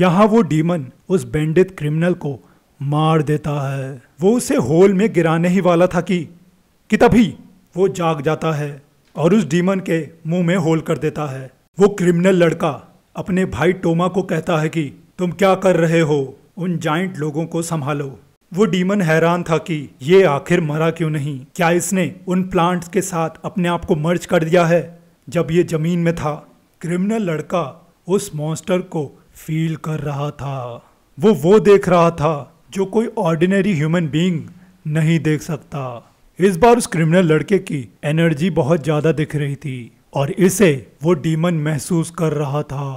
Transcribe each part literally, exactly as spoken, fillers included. यहाँ वो डीमन उस बैंडित क्रिमिनल को मार देता है। वो उसे होल में गिराने ही वाला था कि कि तभी वो जाग जाता है और उस डीमन के मुंह में होल कर देता है। वो क्रिमिनल लड़का अपने भाई टोमा को कहता है कि तुम क्या कर रहे हो, उन जाइंट लोगों को संभालो। वो डीमन हैरान था कि ये आखिर मरा क्यों नहीं, क्या इसने उन प्लांट्स के साथ अपने आप को मर्ज कर दिया है जब ये जमीन में था। क्रिमिनल लड़का उस मॉन्स्टर को फील कर रहा था, वो वो देख रहा था जो कोई ऑर्डिनरी ह्यूमन बीइंग नहीं देख सकता। इस बार उस क्रिमिनल लड़के की एनर्जी बहुत ज़्यादा दिख रही थी और इसे वो डीमन महसूस कर रहा था।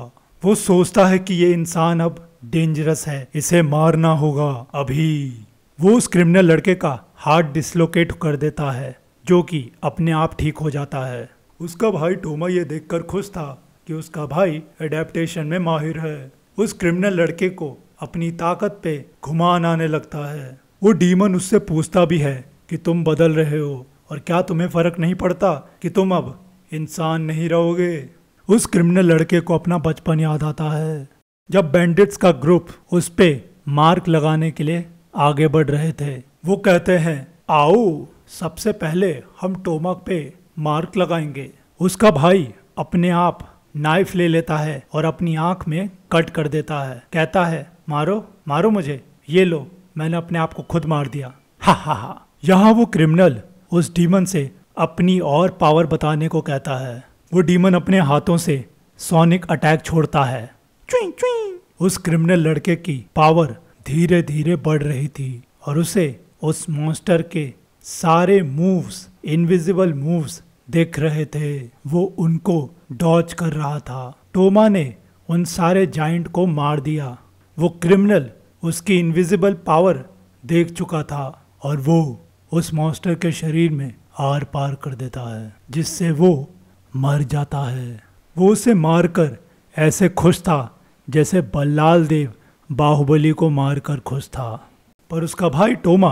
वो सोचता है कि ये इंसान अब डेंजरस है, इसे मारना होगा अभी। वो उस क्रिमिनल लड़के का हार्ट डिसलोकेट कर देता है जो कि अपने आप ठीक हो जाता है। उसका भाई टोमा ये देखकर खुश था कि उसका भाई एडेप्टेशन में माहिर है। उस क्रिमिनल लड़के को अपनी ताकत पे घुमान आने लगता है। वो डीमन उससे पूछता भी है कि तुम बदल रहे हो और क्या तुम्हें फर्क नहीं पड़ता कि तुम अब इंसान नहीं रहोगे। उस क्रिमिनल लड़के को अपना बचपन याद आता है जब बैंडिट्स का ग्रुप उस पे मार्क लगाने के लिए आगे बढ़ रहे थे। वो कहते हैं आओ सबसे पहले हम टोमा पे मार्क लगाएंगे। उसका भाई अपने आप नाइफ ले लेता है और अपनी आंख में कट कर देता है, कहता है मारो मारो मुझे, ये लो मैंने अपने आप को खुद मार दिया, हा हा हा। यहाँ वो क्रिमिनल उस डीमन से अपनी और पावर बताने को कहता है। वो डीमन अपने हाथों से सोनिक अटैक छोड़ता है। चुई चुई। उस क्रिमिनल लड़के की पावर धीरे धीरे बढ़ रही थी और उसे उस मॉन्स्टर के सारे मूव्स, इनविजिबल मूव्स देख रहे थे। वो उनको डॉच कर रहा था। टोमा ने उन सारे जाइंट को मार दिया। वो क्रिमिनल उसकी इनविजिबल पावर देख चुका था और वो उस मॉन्स्टर के शरीर में आर पार कर देता है जिससे वो मर जाता है। वो उसे मारकर ऐसे खुश था जैसे बल्लाल देव बाहुबली को मारकर खुश था। पर उसका भाई टोमा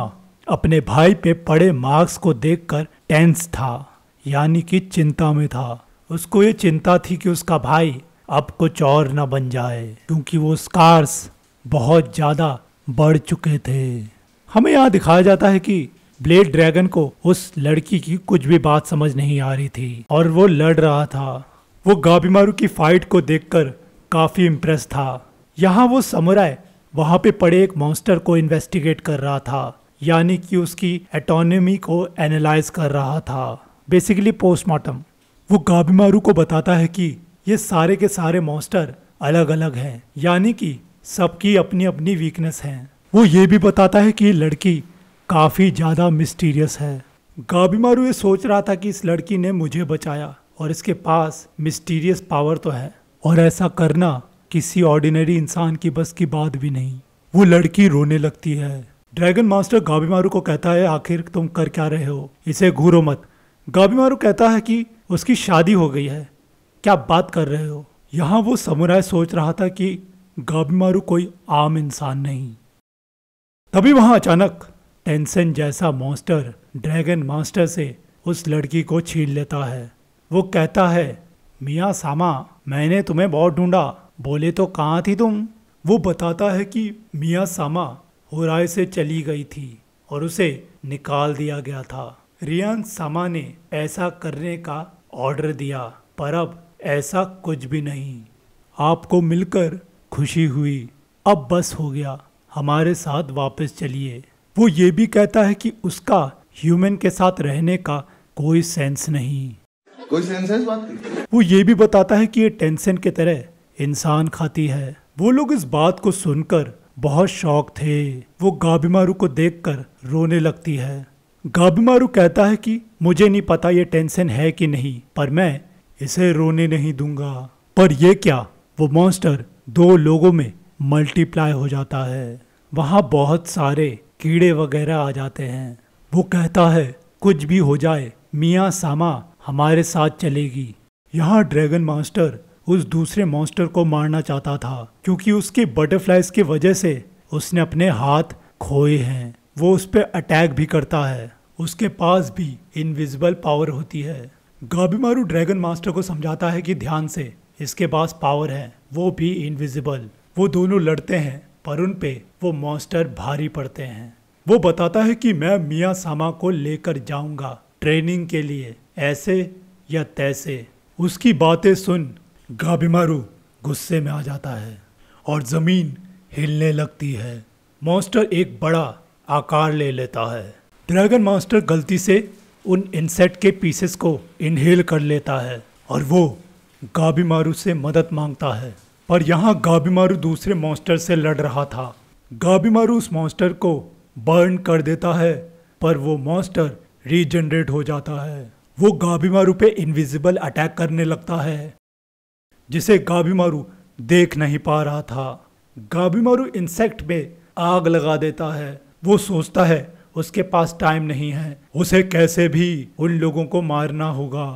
अपने भाई पे पड़े मार्क्स को देखकर टेंस था, यानी कि चिंता में था। उसको ये चिंता थी कि उसका भाई अब कुछ और न बन जाए क्योंकि वो स्कार्स बहुत ज़्यादा बढ़ चुके थे। हमें यहाँ दिखाया जाता है कि ब्लेड ड्रैगन को उस लड़की की कुछ भी बात समझ नहीं आ रही थी और वो लड़ रहा था। वो गाबिमारू की फाइट को देखकर काफ़ी इम्प्रेस था। यहाँ वो समुराय वहाँ पे पड़े एक मॉन्स्टर को इन्वेस्टिगेट कर रहा था, यानी कि उसकी एटोनमी को एनालाइज कर रहा था, बेसिकली पोस्टमार्टम। वो गाबिमारू को बताता है कि ये सारे के सारे मॉन्स्टर अलग अलग हैं, यानी कि सबकी अपनी अपनी वीकनेस हैं। वो ये भी बताता है कि ये लड़की काफ़ी ज़्यादा मिस्टीरियस है। गाबिमारू ये सोच रहा था कि इस लड़की ने मुझे बचाया और इसके पास मिस्टीरियस पावर तो है और ऐसा करना किसी ऑर्डिनरी इंसान की बस की बात भी नहीं। वो लड़की रोने लगती है। ड्रैगन मास्टर गाबिमारू को कहता है आखिर तुम कर क्या रहे हो, इसे घूरो मत। गाबिमारू कहता है कि उसकी शादी हो गई है, क्या बात कर रहे हो। यहाँ वो समुराय सोच रहा था कि गाबिमारू कोई आम इंसान नहीं। तभी वहाँ अचानक टेंसन जैसा मॉन्स्टर ड्रैगन मास्टर से उस लड़की को छीन लेता है। वो कहता है मिया सामा मैंने तुम्हें बहुत ढूंढा, बोले तो कहाँ थी तुम। वो बताता है कि मिया सामा होराय से चली गई थी और उसे निकाल दिया गया था। रियान सामा ने ऐसा करने का ऑर्डर दिया पर अब ऐसा कुछ भी नहीं। आपको मिलकर खुशी हुई, अब बस हो गया, हमारे साथ वापस चलिए। वो ये भी कहता है कि उसका ह्यूमन के साथ रहने का कोई सेंस नहीं, कोई सेंस है इस बात की। वो ये भी बताता है कि ये टेंशन की तरह इंसान खाती है। वो लोग इस बात को सुनकर बहुत शौक थे। वो गाबिमारू को देखकर रोने लगती है। गाबिमारू कहता है कि मुझे नहीं पता ये टेंशन है कि नहीं पर मैं इसे रोने नहीं दूंगा। पर ये क्या, वो मॉन्स्टर दो लोगों में मल्टीप्लाई हो जाता है। वहाँ बहुत सारे कीड़े वगैरह आ जाते हैं। वो कहता है कुछ भी हो जाए मिया सामा हमारे साथ चलेगी। यहाँ ड्रैगन मास्टर उस दूसरे मॉन्स्टर को मारना चाहता था क्योंकि उसके बटरफ्लाइज की वजह से उसने अपने हाथ खोए हैं। वो उस पर अटैक भी करता है, उसके पास भी इनविजिबल पावर होती है। गाबिमारू ड्रैगन मास्टर को समझाता है कि ध्यान से, इसके पास पावर है, वो भी इनविजिबल। वो दोनों लड़ते हैं पर उन पे वो मॉन्स्टर भारी पड़ते हैं। वो बताता है कि मैं मिया सामा को लेकर जाऊंगा ट्रेनिंग के लिए, ऐसे या तैसे। उसकी बातें सुन गाबिमारू गुस्से में आ जाता है और ज़मीन हिलने लगती है। मॉन्स्टर एक बड़ा आकार ले लेता है। ड्रैगन मॉन्स्टर गलती से उन इंसेक्ट के पीसेस को इनहेल कर लेता है और वो गाबिमारू से मदद मांगता है। पर यहाँ गाबिमारू दूसरे मॉन्स्टर से लड़ रहा था। गाबिमारू उस मॉन्स्टर को बर्न कर देता है पर वो मॉन्स्टर रीजनरेट हो जाता है। वो गाबिमारू पे इनविजिबल अटैक करने लगता है जिसे गाबिमारू देख नहीं पा रहा था। गाबिमारू इंसेक्ट में आग लगा देता है। वो सोचता है उसके पास टाइम नहीं है, उसे कैसे भी उन लोगों को मारना होगा।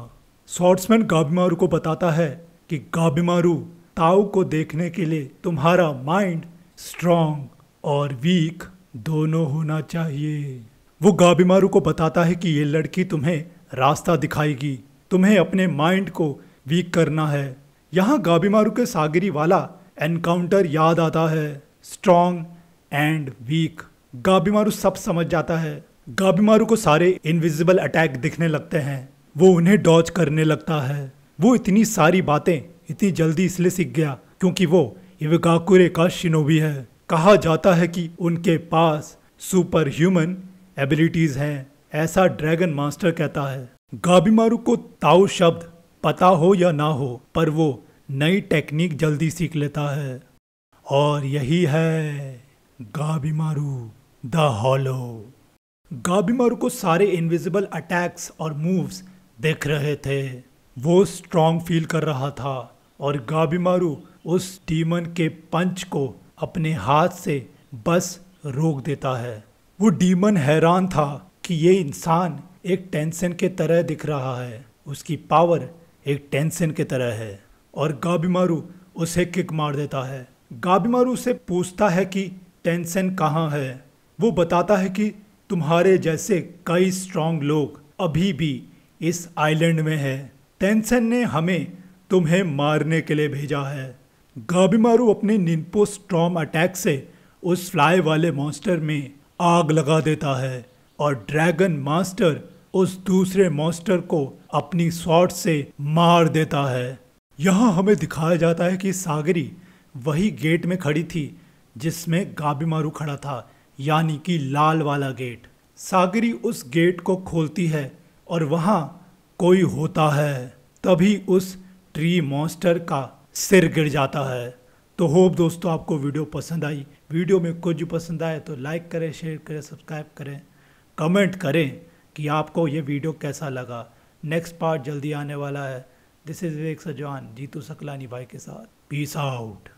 स्वॉर्ड्समैन गाबिमारू को बताता है कि गाबिमारू ताऊ को देखने के लिए तुम्हारा माइंड स्ट्रॉन्ग और वीक दोनों होना चाहिए। वो गाबिमारू को बताता है कि ये लड़की तुम्हें रास्ता दिखाएगी, तुम्हें अपने माइंड को वीक करना है। यहाँ गाबिमारू के सागरी वाला एनकाउंटर याद आता है, स्ट्रॉन्ग एंड वीक। गाबिमारू सब समझ जाता है। गाबिमारू को सारे इनविजिबल अटैक दिखने लगते हैं, वो उन्हें डॉज करने लगता है। वो इतनी सारी बातें इतनी जल्दी इसलिए सीख गया क्योंकि वो इवागाकुरे का शिनोबी है। कहा जाता है कि उनके पास सुपर ह्यूमन एबिलिटीज़ हैं, ऐसा ड्रैगन मास्टर कहता है। गाबिमारू को ताओ शब्द पता हो या ना हो पर वो नई टेक्निक जल्दी सीख लेता है और यही है गाबिमारू द हॉलो। गाबिमारू को सारे इनविजिबल अटैक्स और मूव्स देख रहे थे। वो स्ट्रॉन्ग फील कर रहा था और गाबिमारू उस डीमन के पंच को अपने हाथ से बस रोक देता है। वो डीमन हैरान था कि ये इंसान एक टेंसन के तरह दिख रहा है, उसकी पावर एक टेंसन के तरह है। और गाबिमारू उसे किक मार देता है। गाबिमारू से पूछता है कि टेंसन कहाँ है। वो बताता है कि तुम्हारे जैसे कई स्ट्रॉन्ग लोग अभी भी इस आइलैंड में हैं, टेंसन ने हमें तुम्हें मारने के लिए भेजा है। गाबिमारू अपने निम्पो स्टॉर्म अटैक से उस फ्लाई वाले मॉन्स्टर में आग लगा देता है और ड्रैगन मास्टर उस दूसरे मॉन्स्टर को अपनी स्वॉर्ड से मार देता है। यहाँ हमें दिखाया जाता है कि सागरी वही गेट में खड़ी थी जिसमें गाबिमारू खड़ा था, यानी कि लाल वाला गेट। सागरी उस गेट को खोलती है और वहाँ कोई होता है। तभी उस ट्री मॉन्स्टर का सिर गिर जाता है। तो होप दोस्तों आपको वीडियो पसंद आई। वीडियो में कुछ भी पसंद आए तो लाइक करें, शेयर करें, सब्सक्राइब करें, कमेंट करें कि आपको ये वीडियो कैसा लगा। नेक्स्ट पार्ट जल्दी आने वाला है। दिस इज़ सजान जीतू सकलानी भाई के साथ। Peace out.